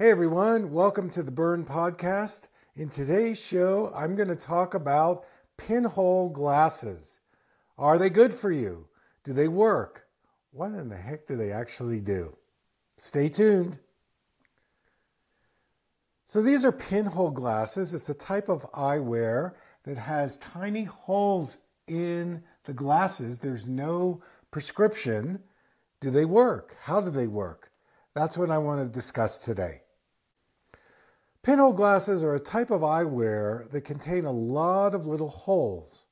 Hey everyone, welcome to the Burn Podcast. In today's show, I'm going to talk about pinhole glasses. Are they good for you? Do they work? What in the heck do they actually do? Stay tuned. So these are pinhole glasses. It's a type of eyewear that has tiny holes in the glasses. There's no prescription. Do they work? How do they work? That's what I want to discuss today. Pinhole glasses are a type of eyewear that contain a lot of little holes.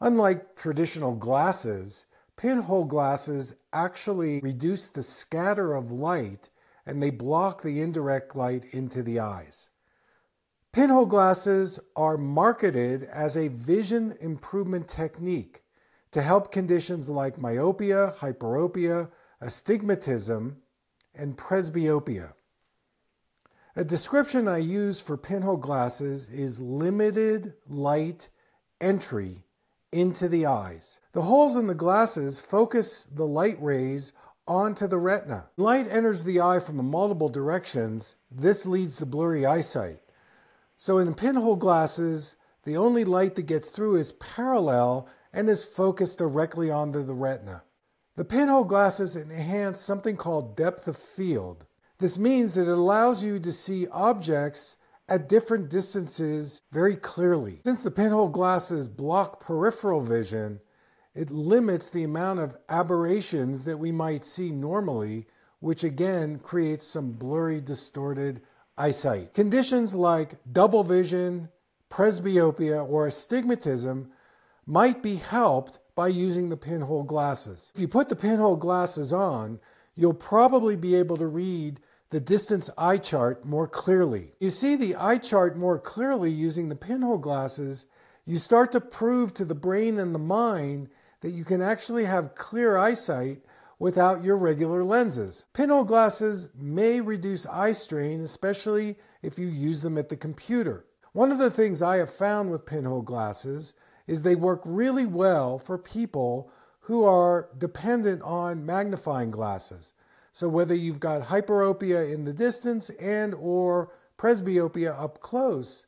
Unlike traditional glasses, pinhole glasses actually reduce the scatter of light and they block the indirect light into the eyes. Pinhole glasses are marketed as a vision improvement technique to help conditions like myopia, hyperopia, astigmatism, and presbyopia. A description I use for pinhole glasses is limited light entry into the eyes. The holes in the glasses focus the light rays onto the retina. Light enters the eye from multiple directions. This leads to blurry eyesight. So in the pinhole glasses, the only light that gets through is parallel and is focused directly onto the retina. The pinhole glasses enhance something called depth of field. This means that it allows you to see objects at different distances very clearly. Since the pinhole glasses block peripheral vision, it limits the amount of aberrations that we might see normally, which again creates some blurry, distorted eyesight. Conditions like double vision, presbyopia, or astigmatism might be helped by using the pinhole glasses. If you put the pinhole glasses on, you'll probably be able to read the distance eye chart more clearly. You see the eye chart more clearly using the pinhole glasses, you start to prove to the brain and the mind that you can actually have clear eyesight without your regular lenses. Pinhole glasses may reduce eye strain, especially if you use them at the computer. One of the things I have found with pinhole glasses is they work really well for people who are dependent on magnifying glasses. So whether you've got hyperopia in the distance and or presbyopia up close,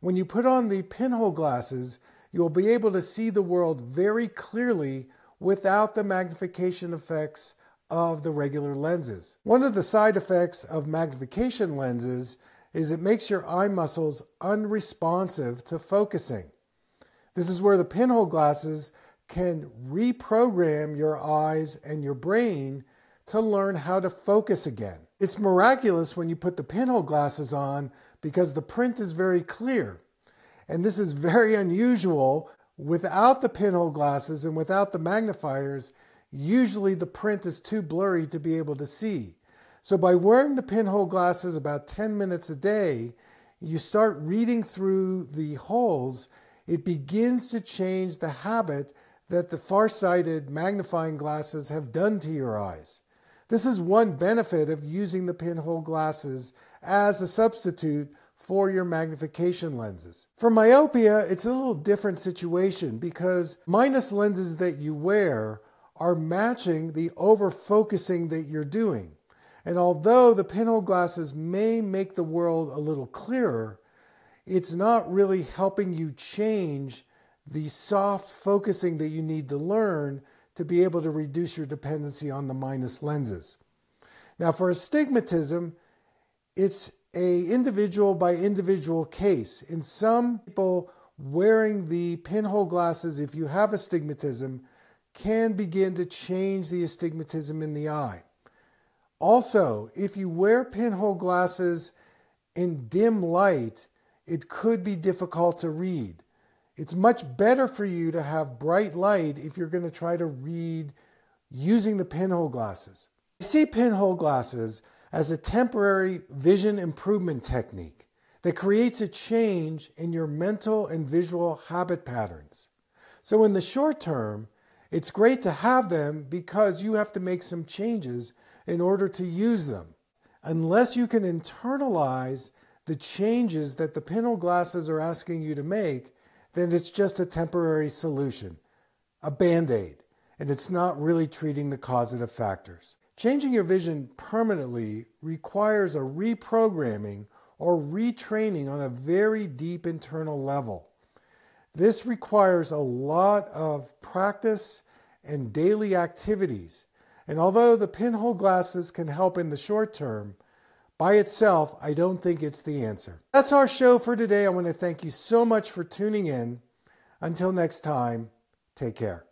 when you put on the pinhole glasses, you'll be able to see the world very clearly without the magnification effects of the regular lenses. One of the side effects of magnification lenses is it makes your eye muscles unresponsive to focusing. This is where the pinhole glasses can reprogram your eyes and your brain to learn how to focus again. It's miraculous when you put the pinhole glasses on because the print is very clear. And this is very unusual. Without the pinhole glasses and without the magnifiers, usually the print is too blurry to be able to see. So by wearing the pinhole glasses about 10 minutes a day, you start reading through the holes. It begins to change the habit that the farsighted magnifying glasses have done to your eyes. This is one benefit of using the pinhole glasses as a substitute for your magnification lenses. For myopia, it's a little different situation because minus lenses that you wear are matching the over-focusing that you're doing. And although the pinhole glasses may make the world a little clearer, it's not really helping you change the soft focusing that you need to learn to be able to reduce your dependency on the minus lenses. Now for astigmatism, it's an individual by individual case. In some people, wearing the pinhole glasses, if you have astigmatism, can begin to change the astigmatism in the eye. Also, if you wear pinhole glasses in dim light, it could be difficult to read. It's much better for you to have bright light if you're going to try to read using the pinhole glasses. I see pinhole glasses as a temporary vision improvement technique that creates a change in your mental and visual habit patterns. So in the short term, it's great to have them because you have to make some changes in order to use them. Unless you can internalize the changes that the pinhole glasses are asking you to make, then it's just a temporary solution, a Band-Aid, and it's not really treating the causative factors. Changing your vision permanently requires a reprogramming or retraining on a very deep internal level. This requires a lot of practice and daily activities. And although the pinhole glasses can help in the short term, by itself, I don't think it's the answer. That's our show for today. I want to thank you so much for tuning in. Until next time, take care.